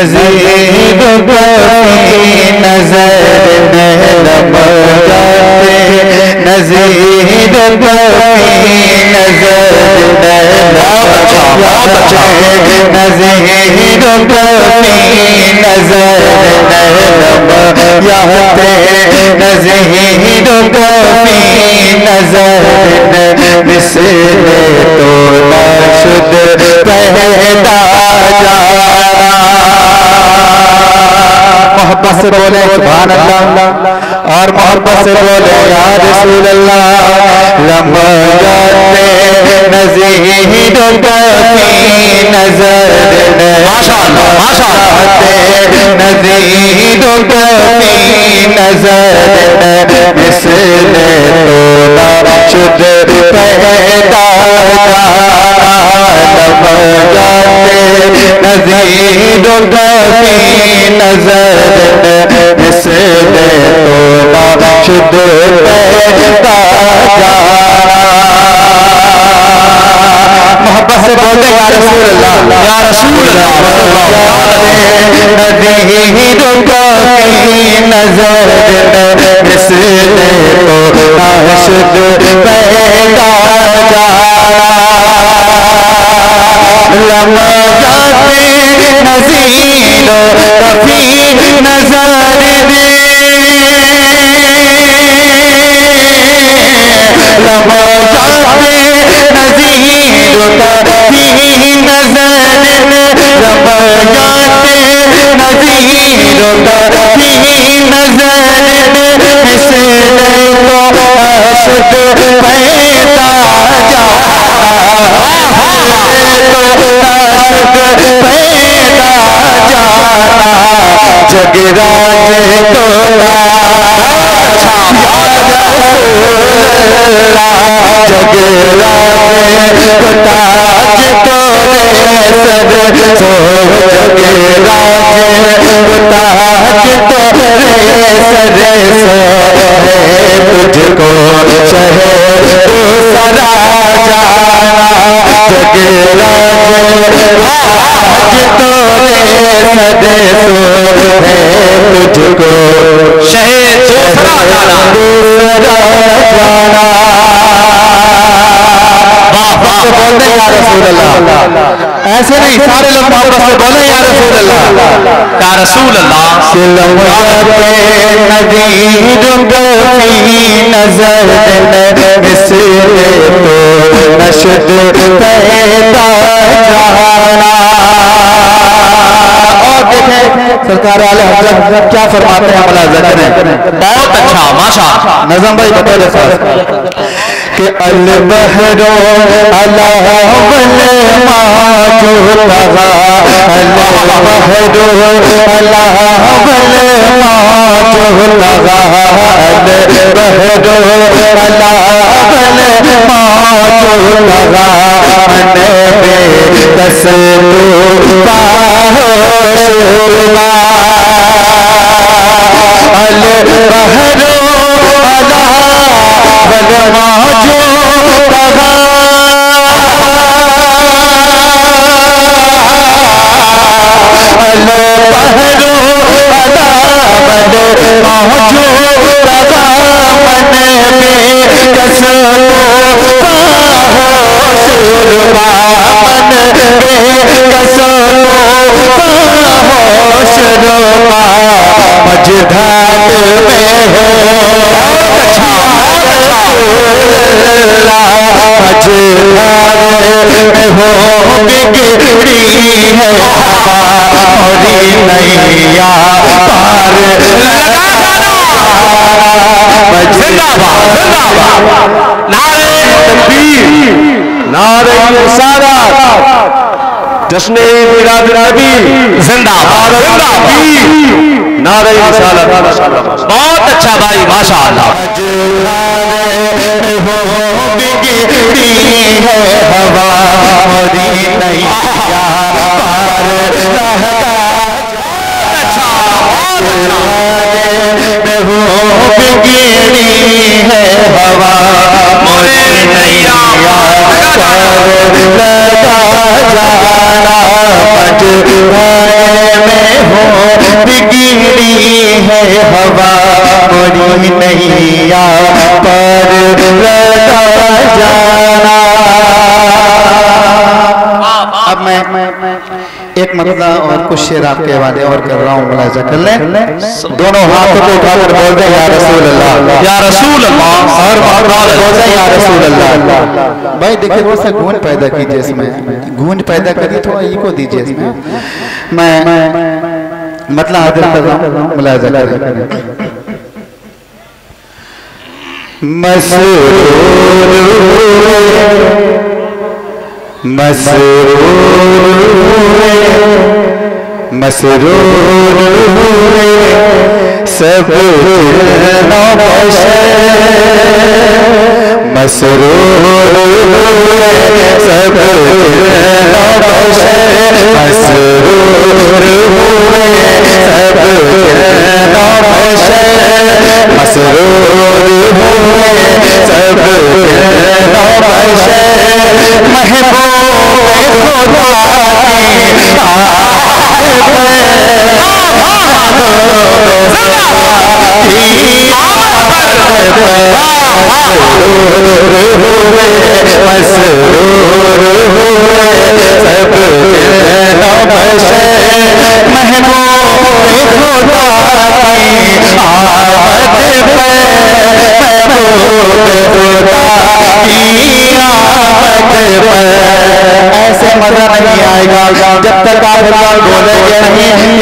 नजीब की नजर में रब जाते, नजीब की नजर में रब जाते, नजीब की नजर में रब जाते, नजीब की नजर में मिसले तो नाशुद पैदा मोहब्बत से बोले सुभान अल्लाह और मोहब्बत से बोले या रसूल अल्लाह। रमजाते नज़ीद की नजर में माशाअल्लाह माशाअल्लाह, नज़ीद की नजर में मिसले तो नाशुद पैदा नज़ीद की नजर मिसले तो नाशुद पैदा। मोहब्बत से बोलते या रसूल अल्लाह या रसूल अल्लाह। नज़ीद की नजर मिसले तो नाशुद पैदा। नज़ीद रफ़ी नजर में रमजाते, नज़ीद रफ़ी नजर में रमजाते, नज़ीद रफ़ी नजर में मिसले तो नाशुद पैदा जा। जगराते तो जगराते तो ताज तोरे सर, जगराते तो ताज तोरे सर, तुझको शहर तो सरा जाना। जगराते तुझको शहर जाना। बोलते या रसूल अल्लाह, ऐसे नहीं सारे लोग मोहब्बत से बोले या रसूल अल्लाह या रसूल अल्लाह। नजर में मिसले तो नाशुद पैदा सरकार वाले हजरत क्या फरमाते हैं भला ज़रा करें। बहुत अच्छा माशा नजम भाई बता दे कि अल बहरो अला वल मा जो तगा, अल बहरो अला वल मा जो तगा, अल बहरो अला वल मा जो तगा, अन बे तसबा हो जश्न मिलाद नबी जिंदाबाद नारे रिसालत। बहुत अच्छा भाई माशाअल्लाह। है हवा उड़ी नैया पर लगा जाना। अब मैं एक मतला और कुछ शेर आपके हवाले और कर रहा हूँ, मुलाजा कर ले। दोनों हाथों को उठाकर बोल दे या रसूल अल्लाह, या रसूल अल्लाह, और बोल दे या रसूल अल्लाह। भाई देखिए थोड़ा सा गूंज पैदा कीजिए, इसमें गूंज पैदा करिए, थोड़ा इको दीजिए इसमें। मैं मतलब हाजिर कर रहा हूँ, मुलाजा कर। मसरूर सब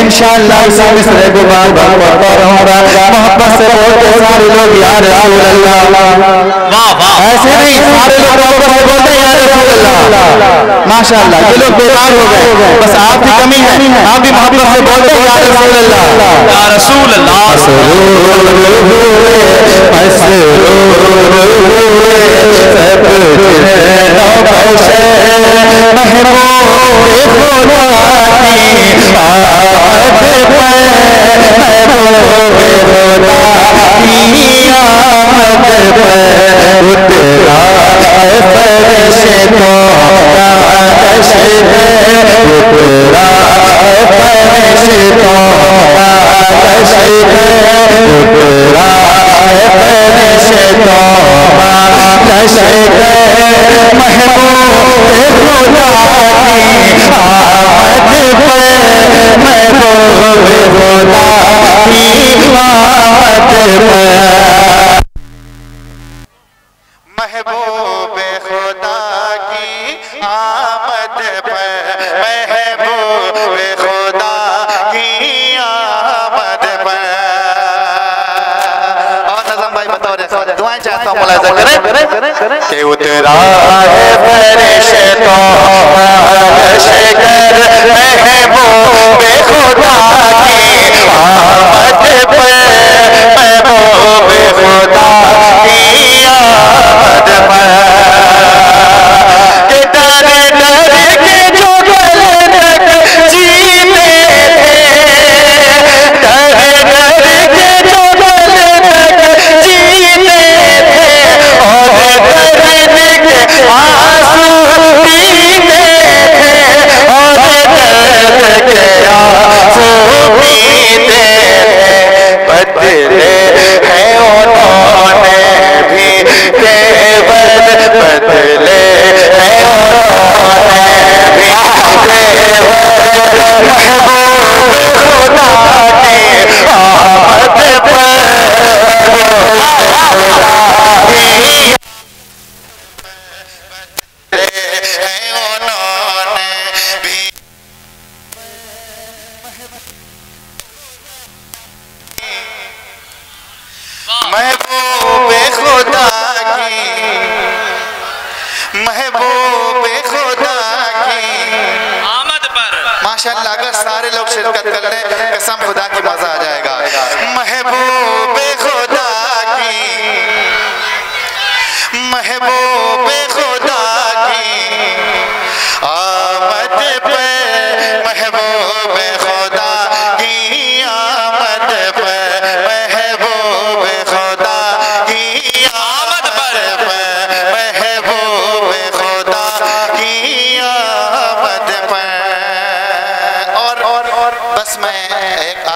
इंशाअल्लाह इसमें गुबार बनता रहूंगा। मोहब्बत से बोलते सारे लोग या रसूल अल्लाह, ऐसे नहीं सारे लोग बोलते या रसूल अल्लाह। माशाअल्लाह ये लोग बेकार हो गए, बस आपकी कमी है, आप भी मोहब्बत से बोलते या रसूल अल्लाह, या रसूल अल्लाह।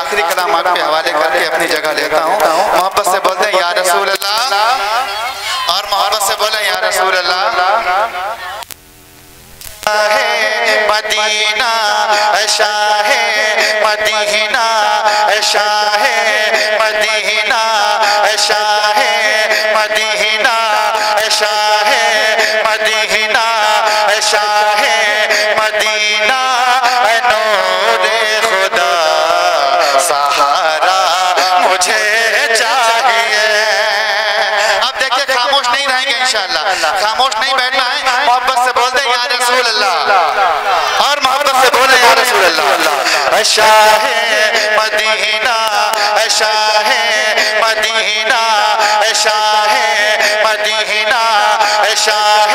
आखिरी कलाम आपके हवाले करके अपनी जगह लेता हूँ। मोहब्बत से बोलते हैं या रसूल अल्लाह, और मोहब्बत से बोले या रसूल अल्लाह। मदीना शाह मदीना शाह मदीना शाह मदीना शाह मदीना शाह मदीना नूर खुदा सहारा मुझे चाहिए। अब देखिए खामोश नहीं रहेंगे इंशाल्लाह, खामोश नहीं बैठना है। मोहब्बत से बोलते हैं या रसूल अल्लाह, और मोहब्बत से बोले या रसूल अल्लाह। शाह मदीना शाह मदीना शाह मदीना शाह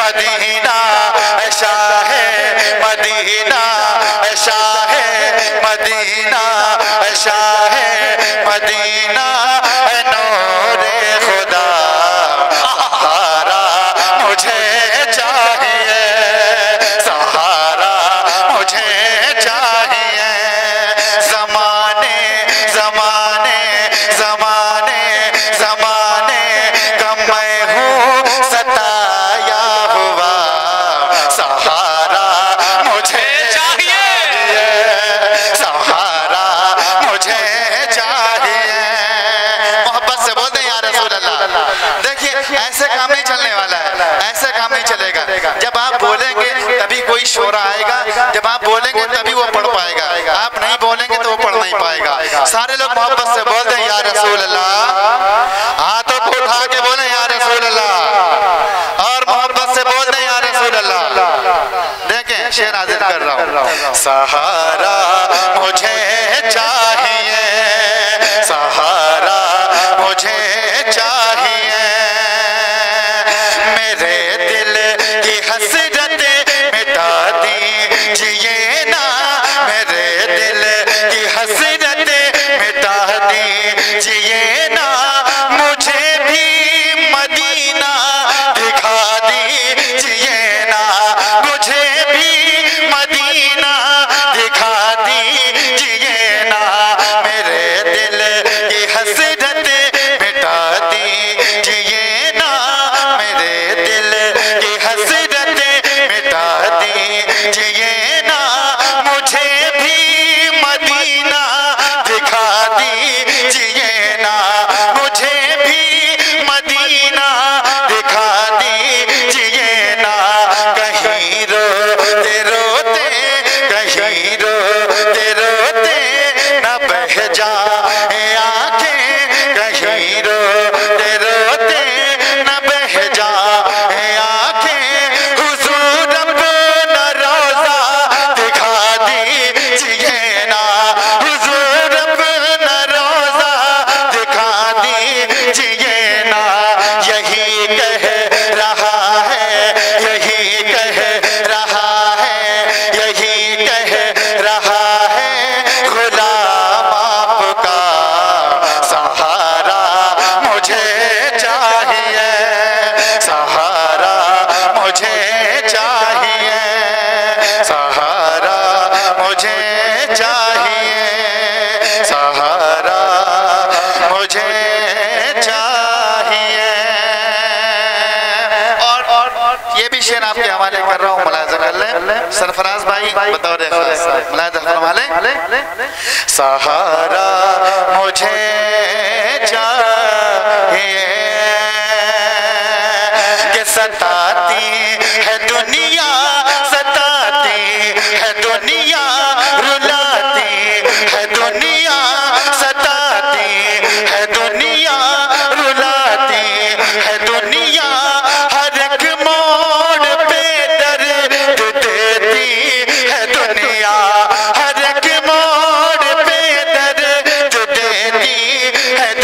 मदीना शाह मदीना शाह मदीना शाह मदीना नूरे खुदा सहारा मुझे चाहिए, सहारा मुझे चाहिए। जमाने जमाने जमाने जमाने का मैं हूँ सताया हुआ, सहारा मुझे चाहिए, सहारा मुझे चाहिए। मोहब्बत से बोलते हैं या रसूल अल्लाह। देखिए ऐसे काम नहीं चलने वाला है, ऐसे काम नहीं चलेगा। जब आप बोलेंगे तभी कोई शोरा आएगा, जब आप बोलेंगे तभी वो पढ़ पाएगा, आप नहीं बोलेंगे तो वो पढ़ नहीं पाएगा। सारे लोग मोहब्बत से बोलते हैं या रसूल अल्लाह, हाथों को उठा के बोले या रसूल अल्लाह, और मोहब्बत से बोलते हैं या रसूल अल्लाह। देखें शेर आज़िद कर रहा हूँ। सहारा मुझे चाहिए, सहारा मुझे चाहिए। मेरे दिल की हसरत मिटा दीजिए ना, मेरे दिल की हसरत मिटा दीजिए ना। मुझे भी मदीना दिखा दीजिए ना, मुझे भी मदीना दिखा दीजिए ना। मेरे दिल की हसरत मिटा दीजिए ना, मेरे दिल की हसरत मिटा दीजिए ना। मुझे भी मदीना दिखा दीजिए ना, मुझे भी मदीना दिखा दीजिए ना। कहीं रोते रोते कहीं रोते रोते न बह जाए आंखें, कहीं रोते रोते न बह जाए आंखें। हुजूर अपना रोजा दिखा दीजिए ना, हुजूर अपना रोजा दिखा दीजिए ना। यही कह रहा है, यही कह रहा है, यही कह रहा है गुलाम आपका सहारा मुझे चाहिए, सहारा मुझे चाहिए, सहारा मुझे चाहिए, सहारा मुझे चाहिए। और ये भी शेर आपके हवाले कर रहा हूँ, मुलाहिज़ा कर लें सरफराज भाई बतौर मुलाहिज़ा फरमाएं। सहारा मुझे चाहिए कि सताती है दुनिया, सताती है दुनिया, रुलाती है दुनिया, सताती है दुनिया, रुलाती है दुनिया। हर एक मोड़ पे दर्द देती है दुनिया, हर एक मोड़ पे दर्द देती है।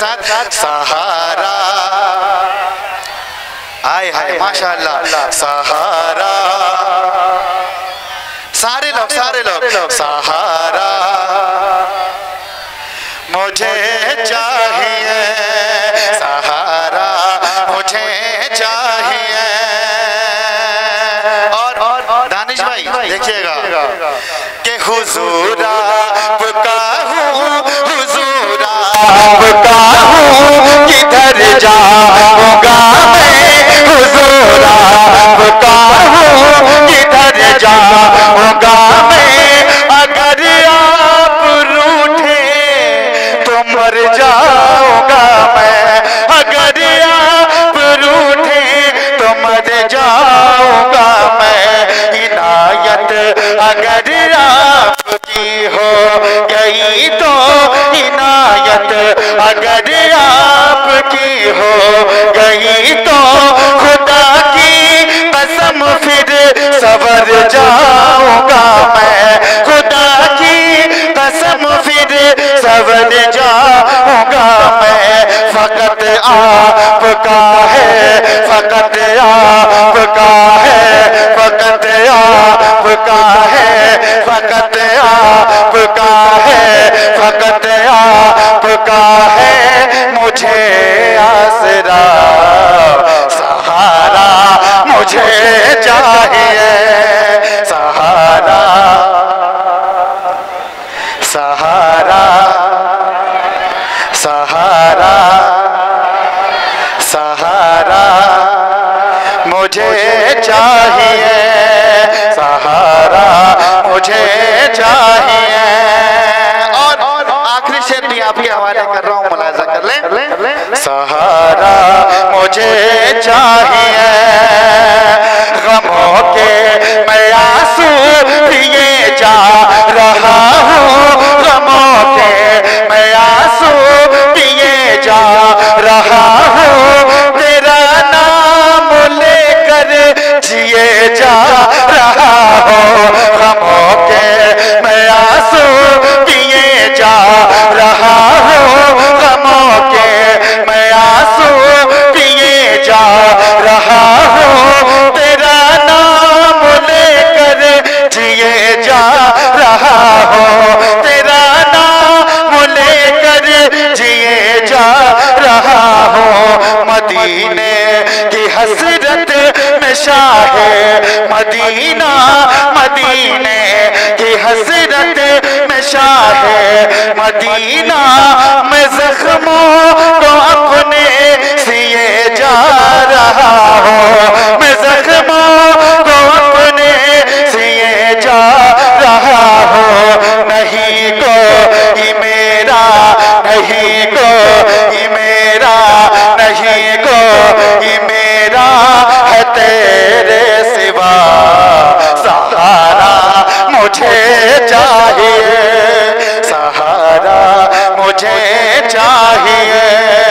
साथ सहारा। आए हाय माशाल्लाह सहारा। सारे लोग सहारा। मुझे चाहिए सहारा, मुझे चाहिए। और दानिश भाई देखिएगा कि हुजूर आपका हूँ, हुजूर आपका हूँ, किधर जाऊँगा मैं, हुजूर आपका हूँ, किधर जाऊँगा मैं। अगर आप रूठे तो मर जाऊँगा मैं, अगर आप रूठे तो मर जाऊँगा मैं। इनायत अगर आपकी हो गई तो, इनायत अगर आपकी हो गई तो, खुदा की कसम फिर सवर जाऊँगा मैं, खुदा की कसम फिर सवर जाऊँगा मैं। फकत आपका है, फकत आपका है, फकत आपका है, फकत आपका है, फकत आपका है। मुझे आसरा सहारा, मुझे चाहिए सहारा, सहारा, सहारा, सहारा। मुझे चाहिए सहारा, मुझे चाहिए। और आखिरी शेर भी आपके हवाले कर रहा हूँ, मुलाजा कर लें। सहारा मुझे चाहिए, गमों के मैं आंसू लिए जा रहा हूँ, गमों के मैं आंसू लिए जा रहा हूँ, तेरा नाम लेकर जिए जा रहा हूँ, गमों के मैं आंसू लिए जा रहा हूँ, गमों के मैं आंसू लिए जा रहा हूँ, तेरा नाम लेकर जिए जा रहा हूँ, तेरा नाम लेकर जिए जा रहा हूँ। मदीने की हसरत में शाहे मदीना, मदीने की हसरत में शाहे मदीना, मैं जख्मों को अपने सिए जा रहा हूँ, मैं जख्मों को अपने सिए जा रहा हूँ। नहीं कोई मेरा, नहीं कोई मेरा, नहीं कोई मेरा है तेरे सिवा। सहारा मुझे चाहिए, सहारा मुझे चाहिए।